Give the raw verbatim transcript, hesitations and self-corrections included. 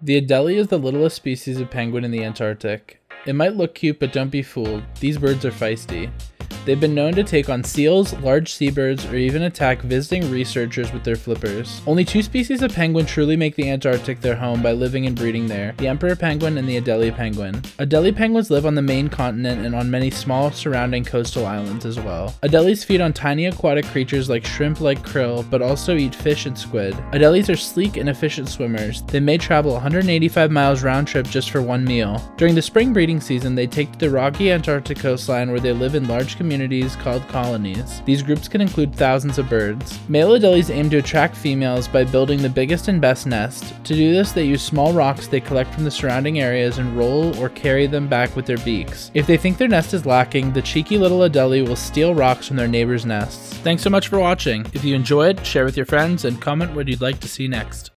The Adélie is the littlest species of penguin in the Antarctic. It might look cute, but don't be fooled, these birds are feisty. They've been known to take on seals, large seabirds, or even attack visiting researchers with their flippers. Only two species of penguin truly make the Antarctic their home by living and breeding there, the Emperor penguin and the Adélie penguin. Adélie penguins live on the main continent and on many small surrounding coastal islands as well. Adélies feed on tiny aquatic creatures like shrimp like krill, but also eat fish and squid. Adélies are sleek and efficient swimmers. They may travel one hundred eighty-five miles round trip just for one meal. During the spring breeding season, they take to the rocky Antarctic coastline where they live in large communities communities called colonies. These groups can include thousands of birds. Male Adélies aim to attract females by building the biggest and best nest. To do this, they use small rocks they collect from the surrounding areas and roll or carry them back with their beaks. If they think their nest is lacking, the cheeky little Adélie will steal rocks from their neighbors' nests. Thanks so much for watching. If you enjoyed, share with your friends and comment what you'd like to see next.